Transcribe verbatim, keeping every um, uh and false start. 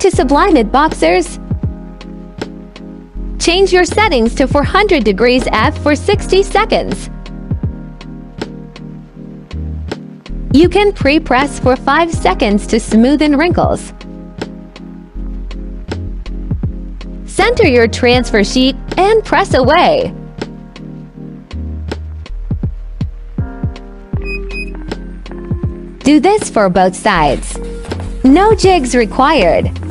to Sublimated Boxers. Change your settings to four hundred degrees F for sixty seconds. You can pre-press for five seconds to smoothen wrinkles. Center your transfer sheet and press away. Do this for both sides. No jigs required.